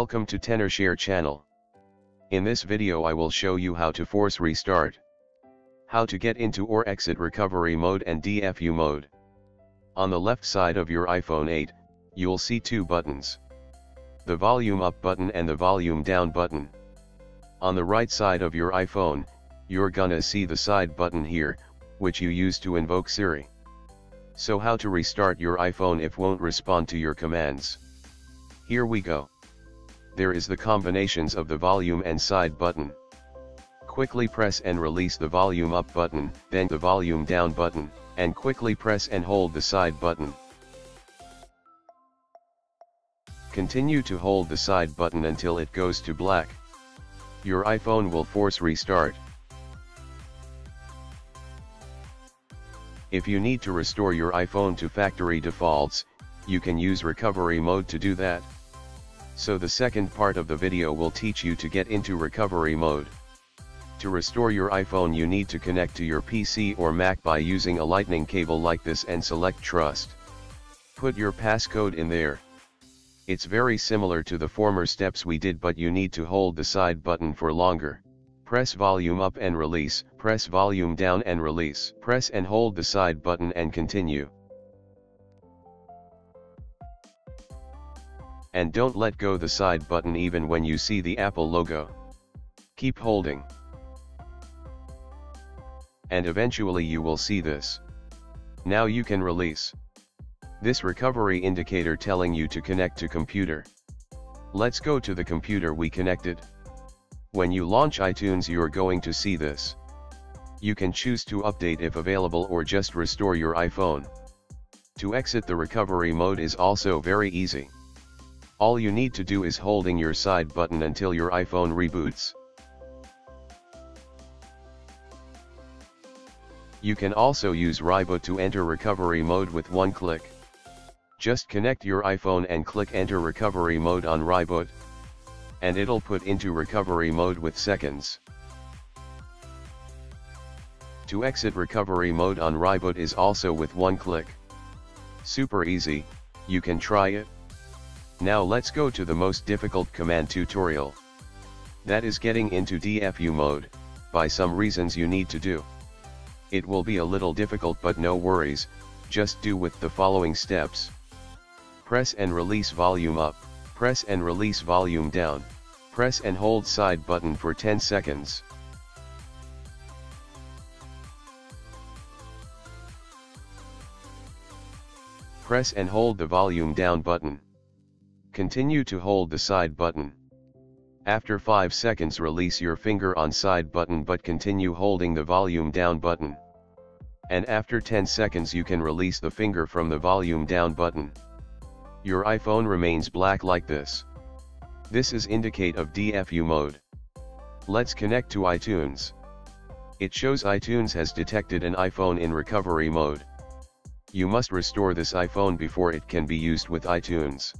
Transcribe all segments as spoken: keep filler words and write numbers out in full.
Welcome to Tenorshare channel. In this video I will show you how to force restart, how to get into or exit recovery mode and D F U mode. On the left side of your iPhone eight, you'll see two buttons, the volume up button and the volume down button. On the right side of your iPhone, you're gonna see the side button here, which you use to invoke Siri. So how to restart your iPhone if won't respond to your commands. Here we go. There is the combinations of the volume and side button. Quickly press and release the volume up button, then the volume down button, and quickly press and hold the side button. Continue to hold the side button until it goes to black. Your iPhone will force restart. If you need to restore your iPhone to factory defaults, you can use recovery mode to do that. So the second part of the video will teach you to get into recovery mode. To restore your iPhone you need to connect to your P C or Mac by using a lightning cable like this and select Trust. Put your passcode in there. It's very similar to the former steps we did, but you need to hold the side button for longer. Press volume up and release, press volume down and release, press and hold the side button and continue. And don't let go the side button even when you see the Apple logo. Keep holding. And eventually you will see this. Now you can release. This recovery indicator telling you to connect to computer. Let's go to the computer we connected. When you launch iTunes you're going to see this. You can choose to update if available or just restore your iPhone. To exit the recovery mode is also very easy. All you need to do is holding your side button until your iPhone reboots. You can also use Reiboot to enter recovery mode with one click. Just connect your iPhone and click enter recovery mode on Reiboot. And it'll put into recovery mode with seconds. To exit recovery mode on Reiboot is also with one click. Super easy, you can try it. Now let's go to the most difficult command tutorial. That is getting into D F U mode, by some reasons you need to do. It will be a little difficult but no worries, just do with the following steps. Press and release volume up, press and release volume down. Press and hold side button for ten seconds. Press and hold the volume down button. Continue to hold the side button. After five seconds release your finger on side button but continue holding the volume down button. And after ten seconds you can release the finger from the volume down button. Your iPhone remains black like this. This is indicate of D F U mode. Let's connect to iTunes. It shows iTunes has detected an iPhone in recovery mode. You must restore this iPhone before it can be used with iTunes.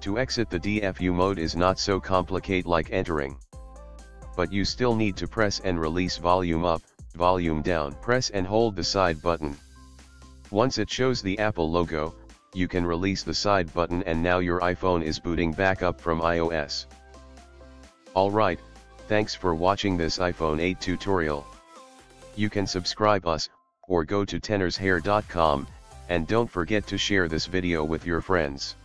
To exit the D F U mode is not so complicated like entering. But you still need to press and release volume up, volume down. Press and hold the side button. Once it shows the Apple logo, you can release the side button and now your iPhone is booting back up from iOS. Alright, thanks for watching this iPhone eight tutorial. You can subscribe us, or go to tenorshare dot com, and don't forget to share this video with your friends.